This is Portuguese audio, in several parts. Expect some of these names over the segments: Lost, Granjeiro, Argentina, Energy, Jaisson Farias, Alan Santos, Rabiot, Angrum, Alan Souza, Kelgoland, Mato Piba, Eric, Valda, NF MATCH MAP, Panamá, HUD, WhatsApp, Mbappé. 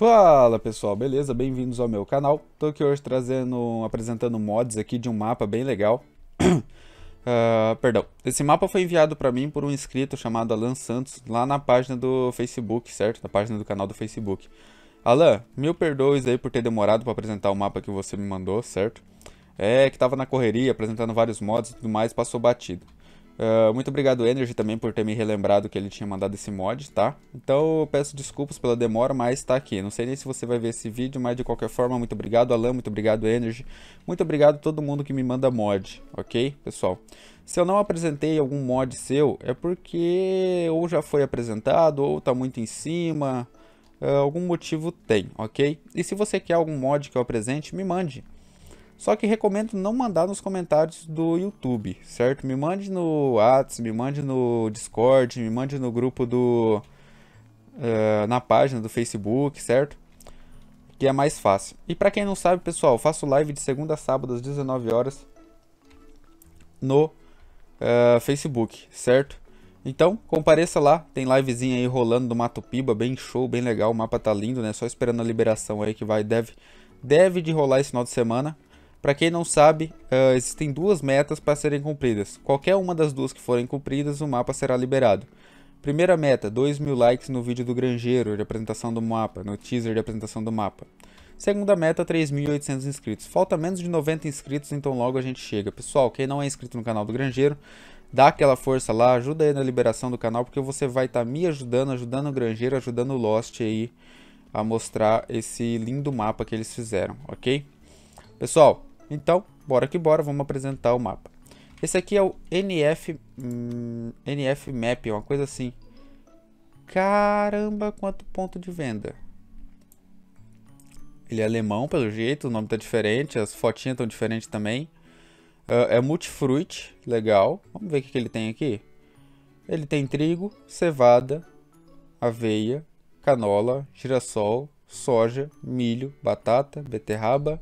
Fala pessoal, beleza? Bem-vindos ao meu canal. Tô aqui hoje apresentando mods aqui de um mapa bem legal. Esse mapa foi enviado pra mim por um inscrito chamado Alan Santos, lá na página do Facebook, certo? Na página do canal do Facebook. Alan, mil perdoes aí por ter demorado pra apresentar o mapa que você me mandou, certo? É que tava na correria, apresentando vários mods e tudo mais, passou batido. Muito obrigado Energy também por ter me relembrado que ele tinha mandado esse mod, tá? Então eu peço desculpas pela demora, mas tá aqui. Não sei nem se você vai ver esse vídeo, mas de qualquer forma, muito obrigado Alan, muito obrigado Energy. Muito obrigado a todo mundo que me manda mod, ok, pessoal? Se eu não apresentei algum mod seu, é porque ou já foi apresentado, ou tá muito em cima, algum motivo tem, ok? E se você quer algum mod que eu apresente, me mande. Só que recomendo não mandar nos comentários do YouTube, certo? Me mande no WhatsApp, me mande no Discord, me mande no grupo do... na página do Facebook, certo? Que é mais fácil. E pra quem não sabe, pessoal, eu faço live de segunda a sábado às 19 horas no Facebook, certo? Então, compareça lá, tem livezinha aí rolando do Mato Piba, bem show, bem legal, o mapa tá lindo, né? Só esperando a liberação aí que vai, deve de rolar esse final de semana. Para quem não sabe, existem duas metas para serem cumpridas. Qualquer uma das duas que forem cumpridas, o mapa será liberado. Primeira meta, 2.000 likes no vídeo do Granjeiro de apresentação do mapa, no teaser de apresentação do mapa. Segunda meta, 3.800 inscritos. Falta menos de 90 inscritos, então logo a gente chega. Pessoal, quem não é inscrito no canal do Granjeiro, dá aquela força lá, ajuda aí na liberação do canal, porque você vai estar me ajudando, ajudando o Granjeiro, ajudando o Lost aí a mostrar esse lindo mapa que eles fizeram, ok? Pessoal... Então, bora que bora, vamos apresentar o mapa. Esse aqui é o NF MAP, uma coisa assim. Caramba, quanto ponto de venda. Ele é alemão, pelo jeito, o nome tá diferente, as fotinhas estão diferentes também. É multifruit, legal. Vamos ver o que ele tem aqui. Ele tem trigo, cevada, aveia, canola, girassol, soja, milho, batata, beterraba,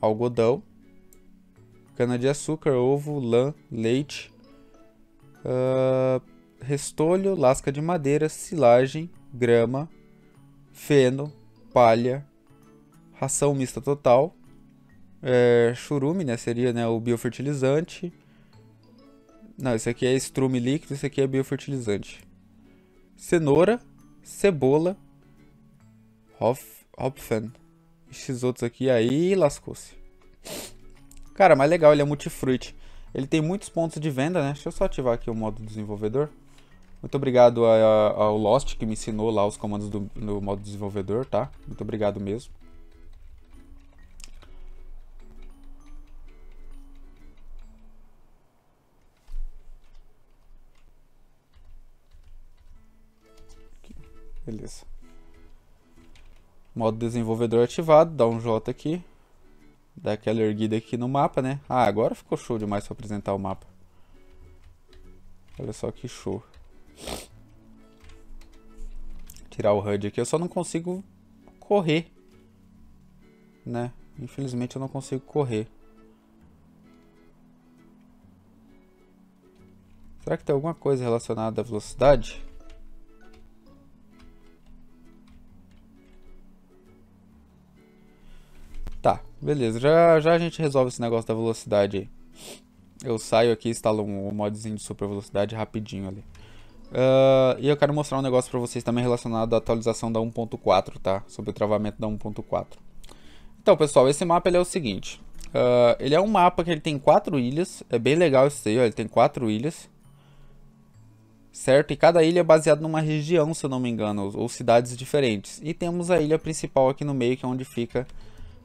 algodão, cana-de-açúcar, ovo, lã, leite, restolho, lasca de madeira, silagem, grama, feno, palha, ração mista total, churume, né? Seria, né, o biofertilizante. Não, esse aqui é estrume líquido, esse aqui é biofertilizante. Cenoura, cebola, hopfen. Esses outros aqui, aí lascou-se. Cara, mas legal, ele é multifruit. Ele tem muitos pontos de venda, né? Deixa eu só ativar aqui o modo desenvolvedor. Muito obrigado ao Lost que me ensinou lá os comandos do modo desenvolvedor, tá? Muito obrigado mesmo. Aqui. Beleza. Modo desenvolvedor ativado, dá um J aqui, dá aquela erguida aqui no mapa, né? Ah, agora ficou show demais para apresentar o mapa. Olha só que show. Tirar o HUD aqui, eu só não consigo correr, né? Infelizmente eu não consigo correr. Será que tem alguma coisa relacionada à velocidade? Tá, beleza, já a gente resolve esse negócio da velocidade aí. Eu saio aqui e instalo um modzinho de super velocidade rapidinho ali. E eu quero mostrar um negócio pra vocês também relacionado à atualização da 1.4, tá? Sobre o travamento da 1.4. Então, pessoal, esse mapa ele é o seguinte. Ele é um mapa que ele tem 4 ilhas. É bem legal isso aí, ó, ele tem 4 ilhas. Certo? E cada ilha é baseada numa região, se eu não me engano, ou cidades diferentes. E temos a ilha principal aqui no meio, que é onde fica...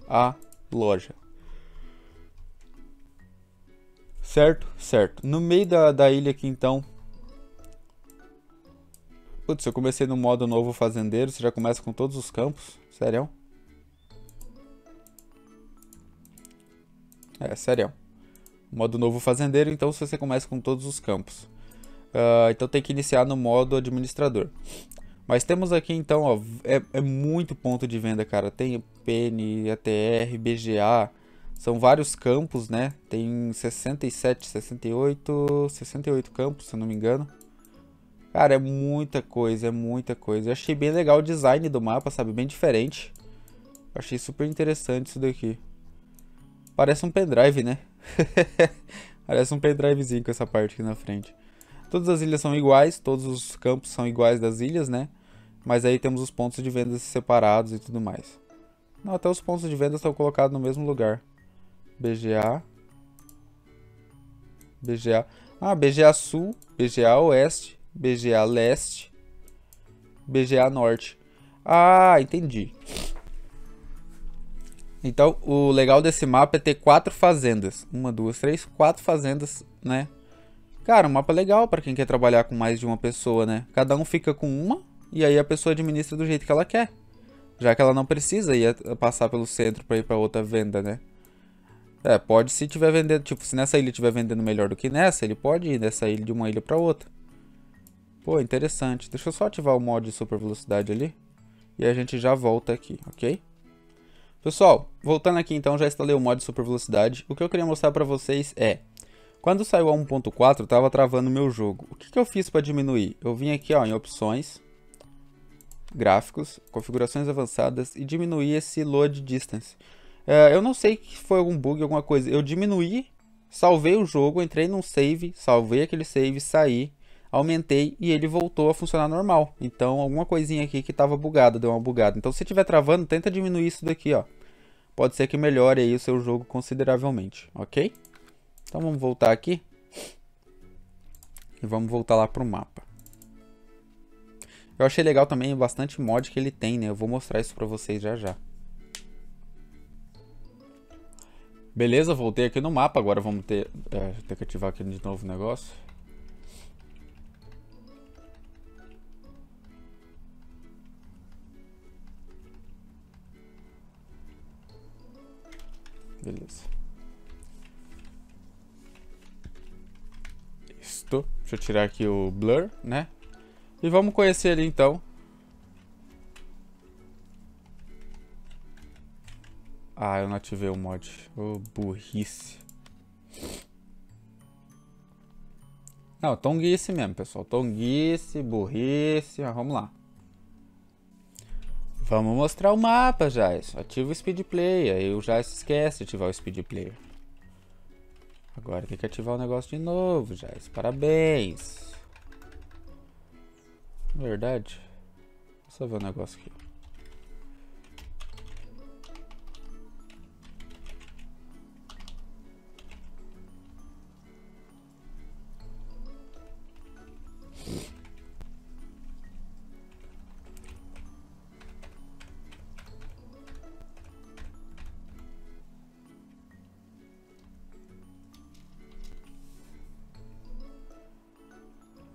a loja. Certo? Certo. No meio da ilha aqui então. Putz, eu comecei no modo novo fazendeiro. Você já começa com todos os campos? Sério? É, sério. Modo novo fazendeiro, então você começa com todos os campos. Então tem que iniciar no modo administrador. Mas temos aqui então, ó, é muito ponto de venda, cara. Tem PN, ATR, BGA, são vários campos, né? Tem 67, 68 campos, se eu não me engano. Cara, é muita coisa, é muita coisa. Eu achei bem legal o design do mapa, sabe? Bem diferente. Eu achei super interessante isso daqui. Parece um pendrive, né? Parece um pendrivezinho com essa parte aqui na frente. Todas as ilhas são iguais, todos os campos são iguais das ilhas, né? Mas aí temos os pontos de vendas separados e tudo mais. Não, até os pontos de vendas estão colocados no mesmo lugar. BGA. BGA. Ah, BGA Sul, BGA Oeste, BGA Leste, BGA Norte. Ah, entendi. Então, o legal desse mapa é ter 4 fazendas. 1, 2, 3, 4 fazendas, né? Cara, um mapa legal pra quem quer trabalhar com mais de uma pessoa, né? Cada um fica com uma e aí a pessoa administra do jeito que ela quer. Já que ela não precisa ir passar pelo centro pra ir pra outra venda, né? É, pode se tiver vendendo... Tipo, se nessa ilha tiver vendendo melhor do que nessa, ele pode ir dessa ilha, de uma ilha pra outra. Pô, interessante. Deixa eu só ativar o mod de super velocidade ali. E a gente já volta aqui, ok? Pessoal, voltando aqui então, já instalei o mod de super velocidade. O que eu queria mostrar pra vocês é... Quando saiu a 1.4, tava travando o meu jogo. O que que eu fiz pra diminuir? Eu vim aqui, ó, em opções... Gráficos, configurações avançadas e diminuir esse load distance. Eu não sei que foi algum bug, alguma coisa. Eu diminuí, salvei o jogo, entrei num save, salvei aquele save, saí, aumentei e ele voltou a funcionar normal. Então alguma coisinha aqui que estava bugada, deu uma bugada. Então se estiver travando, tenta diminuir isso daqui, ó. Pode ser que melhore aí o seu jogo consideravelmente, ok? Então vamos voltar aqui e vamos voltar lá pro mapa. Eu achei legal também bastante mod que ele tem, né? Eu vou mostrar isso pra vocês já já. Beleza, voltei aqui no mapa. Agora vamos ter... tem que ativar aqui de novo o negócio. Beleza. Isto. Deixa eu tirar aqui o blur, né? E vamos conhecer ali então . Ah, eu não ativei o mod. Ô, burrice. Não, tonguice mesmo, pessoal. Tonguice, burrice. Mas vamos lá. Vamos mostrar o mapa, Jaisson. Ativa o speed player. Aí o Jaisson esquece de ativar o speed player. Agora tem que ativar o negócio de novo, Jaisson. Parabéns. Verdade. Deixa eu só ver um negócio aqui.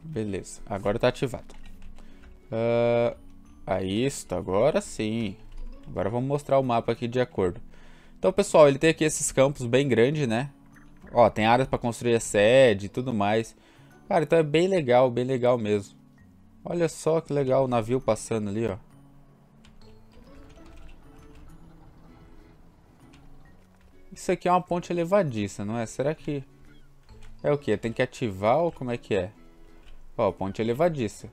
Beleza, agora tá ativado. Aí, isto, agora sim. Agora vamos mostrar o mapa aqui de acordo. Então, pessoal, ele tem aqui esses campos bem grandes, né? Ó, tem áreas pra construir a sede e tudo mais. Cara, então é bem legal mesmo. Olha só que legal o navio passando ali, ó. Isso aqui é uma ponte elevadiça, não é? Será que... É o quê? Tem que ativar ou como é que é? Ó, ponte elevadiça.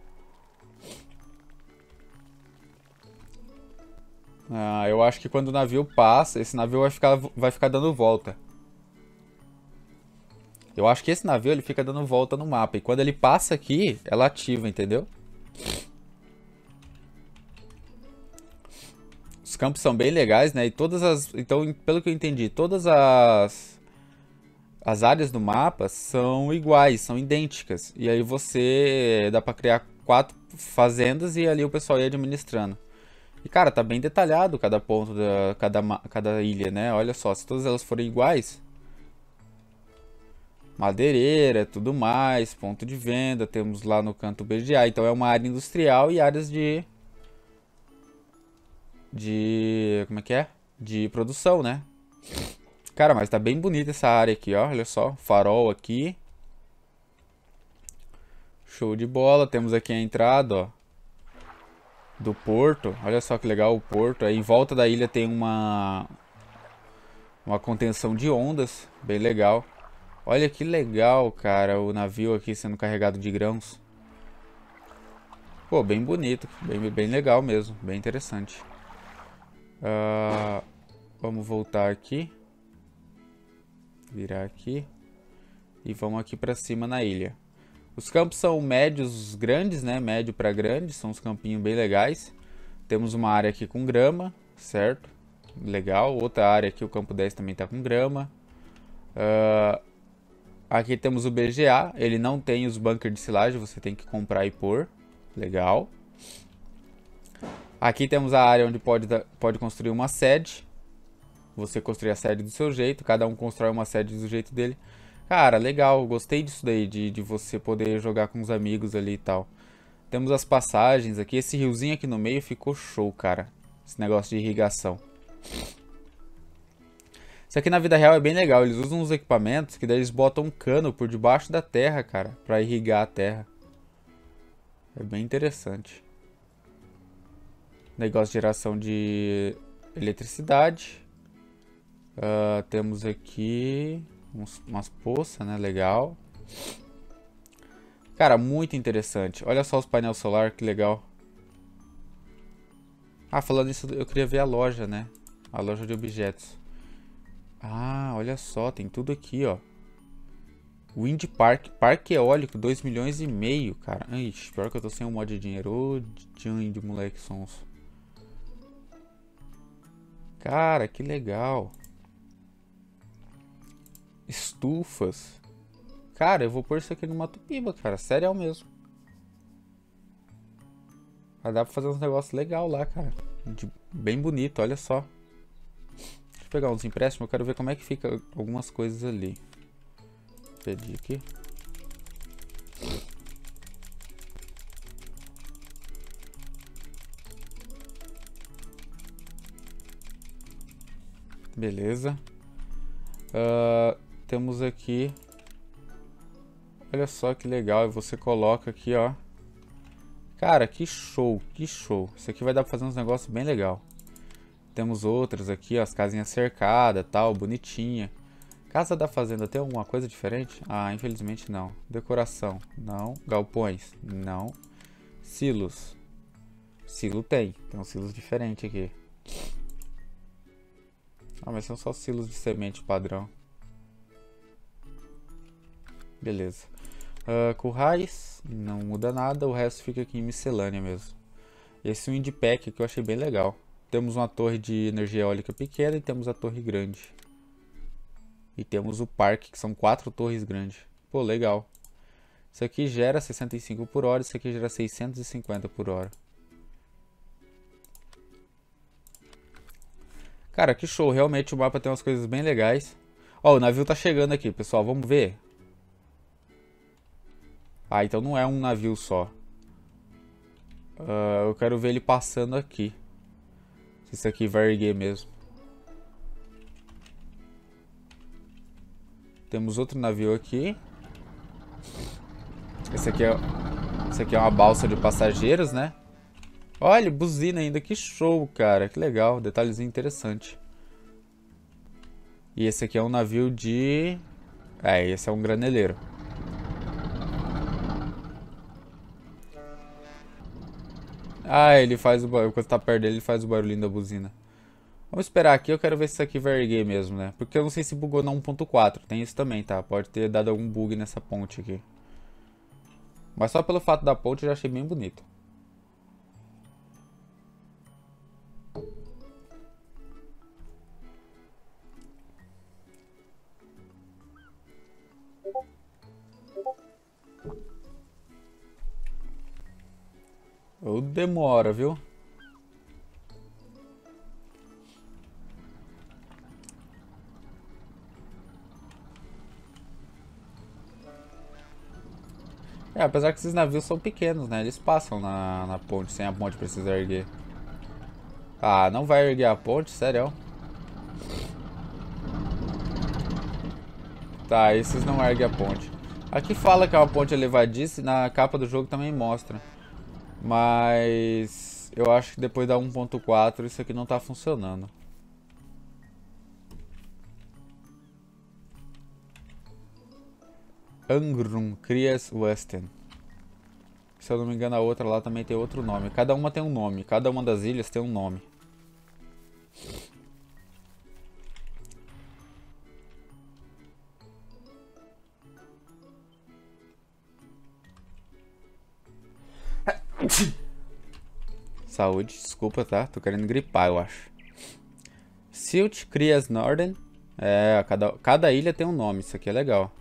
Ah, eu acho que quando o navio passa, esse navio vai ficar dando volta. Eu acho que esse navio ele fica dando volta no mapa. E quando ele passa aqui, ela ativa, entendeu? Os campos são bem legais, né? E todas as... Então, pelo que eu entendi, todas as áreas do mapa são iguais, são idênticas. E aí você... Dá pra criar 4 fazendas e ali o pessoal ia administrando. E, cara, tá bem detalhado cada ponto, cada ilha, né? Olha só, se todas elas forem iguais... Madeireira, tudo mais, ponto de venda, temos lá no canto BGA. Então é uma área industrial e áreas como é que é? De produção, né? Cara, mas tá bem bonita essa área aqui, ó. Olha só, farol aqui. Show de bola. Temos aqui a entrada, ó. Do porto, olha só que legal o porto. Aí em volta da ilha tem uma contenção de ondas, bem legal. Olha que legal, cara, o navio aqui sendo carregado de grãos. Pô, bem bonito, bem legal mesmo, bem interessante. Vamos voltar aqui, virar aqui e vamos aqui para cima na ilha. Os campos são médios, grandes, né? Médio para grande, são uns campinhos bem legais. Temos uma área aqui com grama, certo? Legal. Outra área aqui, o campo 10 também está com grama. Aqui temos o BGA, ele não tem os bunkers de silagem, você tem que comprar e pôr. Legal. Aqui temos a área onde pode construir uma sede. Você construir a sede do seu jeito, cada um constrói uma sede do jeito dele. Cara, legal, gostei disso daí, de você poder jogar com os amigos ali e tal. Temos as passagens aqui, esse riozinho aqui no meio ficou show, cara. Esse negócio de irrigação. Isso aqui na vida real é bem legal, eles usam uns equipamentos que daí eles botam um cano por debaixo da terra, cara, pra irrigar a terra. É bem interessante. Negócio de geração de eletricidade. Temos aqui umas poças, né? Legal. Cara, muito interessante. Olha só os painéis solar, que legal. Ah, falando isso, eu queria ver a loja, né? A loja de objetos. Ah, olha só, tem tudo aqui, ó. Wind Park, parque eólico, 2 milhões e meio, cara. Ixi, pior que eu tô sem um mod de dinheiro. Ô, de moleque sons. Cara, que legal. Estufas. Cara, eu vou pôr isso aqui no Mato Piba, cara. Sério mesmo. Mas dá pra fazer uns negócios legais lá, cara. Bem bonito, olha só. Deixa eu pegar uns empréstimos, eu quero ver como é que fica algumas coisas ali. Perdi aqui. Beleza. Temos aqui. Olha só que legal. E você coloca aqui, ó. Cara, que show, que show. Isso aqui vai dar pra fazer uns negócios bem legal. Temos outras aqui, ó. As casinhas cercadas, tal, bonitinha. Casa da fazenda tem alguma coisa diferente? Ah, infelizmente não. Decoração, não. Galpões, não. Silos. Silo tem uns silos diferentes aqui. Ah, mas são só silos de semente padrão. Beleza. Currais, não muda nada. O resto fica aqui em miscelânea mesmo. Esse Wind Pack que eu achei bem legal. Temos uma torre de energia eólica pequena e temos a torre grande. E temos o parque, que são 4 torres grandes. Pô, legal. Isso aqui gera 65 por hora, isso aqui gera 650 por hora. Cara, que show. Realmente o mapa tem umas coisas bem legais. Ó, o navio tá chegando aqui, pessoal. Vamos ver? Ah, então não é um navio só. Eu quero ver ele passando aqui. Se isso aqui vai erguer mesmo. Temos outro navio aqui. Esse aqui é uma balsa de passageiros, né? Olha, buzina ainda. Que show, cara. Que legal. Detalhezinho interessante. E esse aqui é um navio de... É, esse é um graneleiro. Ah, ele faz o barulho. Quando tá perto dele, ele faz o barulhinho da buzina. Vamos esperar aqui, eu quero ver se isso aqui vai erguer mesmo, né? Porque eu não sei se bugou na 1.4, tem isso também, tá? Pode ter dado algum bug nessa ponte aqui. Mas só pelo fato da ponte eu já achei bem bonito. Ou demora, viu? É, apesar que esses navios são pequenos, né? Eles passam na ponte, sem a ponte precisar erguer. Ah, não vai erguer a ponte? Sério? Tá, esses não erguem a ponte. Aqui fala que é uma ponte elevadiça e na capa do jogo também mostra. Mas eu acho que depois da 1.4 isso aqui não tá funcionando. Angrum, Krias Westen. Se eu não me engano, a outra lá também tem outro nome. Cada uma tem um nome. Cada uma das ilhas tem um nome. Saúde, desculpa, tá? Tô querendo gripar, eu acho. Silt, Krias Norden. É, cada ilha tem um nome. Isso aqui é legal.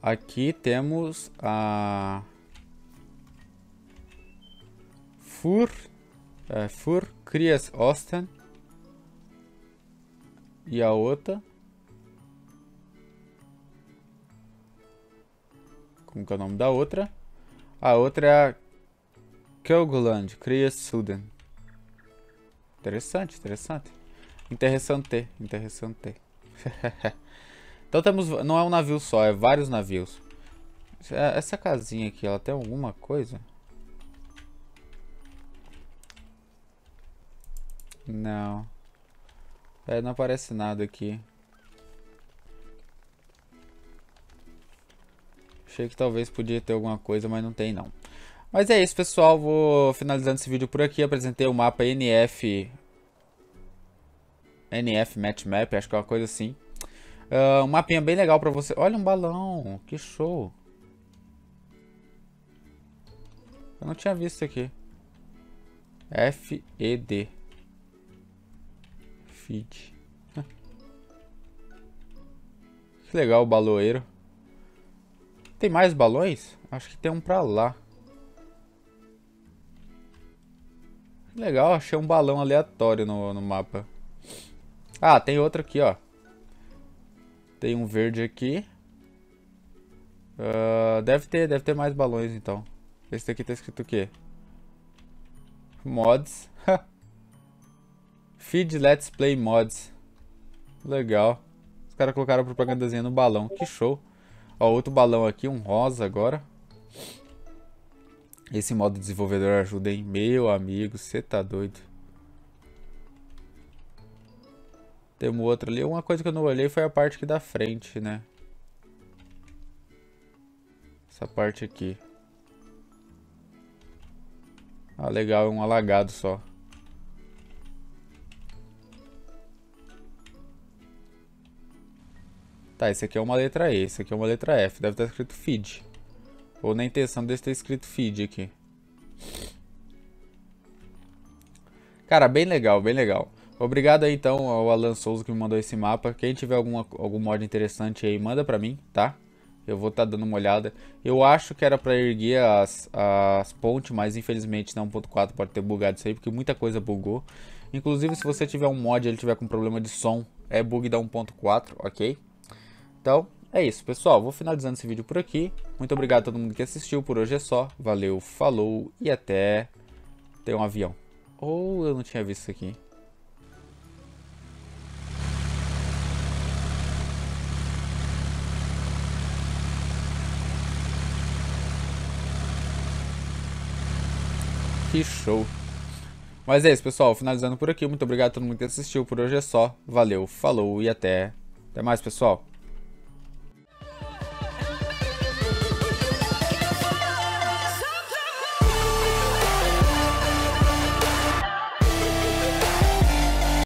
Aqui temos a Fur Krias Osten e a outra, como que é o nome da outra? A outra é a Kelgoland Krias Suden. Interessante, interessante. Interessante, interessante. Então temos, não é um navio só, é vários navios. Essa casinha aqui, ela tem alguma coisa? Não. É, não aparece nada aqui. Achei que talvez podia ter alguma coisa, mas não tem não. Mas é isso, pessoal. Vou finalizando esse vídeo por aqui. Apresentei o mapa NF Match Map, acho que é uma coisa assim. Um mapinha bem legal pra você. Olha um balão, que show. Eu não tinha visto aqui. FED Feed. Que legal o baloeiro. Tem mais balões? Acho que tem um pra lá. Que legal, achei um balão aleatório no mapa. Ah, tem outro aqui, ó. Tem um verde aqui. Deve ter mais balões, então. Esse daqui tá escrito o quê? Mods. Feed Let's Play Mods. Legal. Os caras colocaram a propagandazinha no balão. Que show. Ó, outro balão aqui, um rosa agora. Esse modo desenvolvedor ajuda, hein? Meu amigo, você tá doido. Tem um outro ali. Uma coisa que eu não olhei foi a parte aqui da frente, né? Essa parte aqui. Ah, legal. É um alagado só. Tá, esse aqui é uma letra E. Esse aqui é uma letra F. Deve estar escrito feed. Ou na intenção deve ter escrito feed aqui. Cara, bem legal, bem legal. Obrigado aí, então, ao Alan Souza que me mandou esse mapa. Quem tiver algum mod interessante aí, manda pra mim, tá? Eu vou estar dando uma olhada. Eu acho que era pra erguer as pontes, mas infelizmente na 1.4 pode ter bugado isso aí, porque muita coisa bugou. Inclusive, se você tiver um mod e ele tiver com problema de som, é bug da 1.4, ok? Então, é isso, pessoal. Vou finalizando esse vídeo por aqui. Muito obrigado a todo mundo que assistiu. Por hoje é só. Valeu, falou e até... Tem um avião. Ou eu não tinha visto isso aqui. Que show. Mas é isso, pessoal. Finalizando por aqui. Muito obrigado a todo mundo que assistiu. Por hoje é só. Valeu, falou e até mais, pessoal.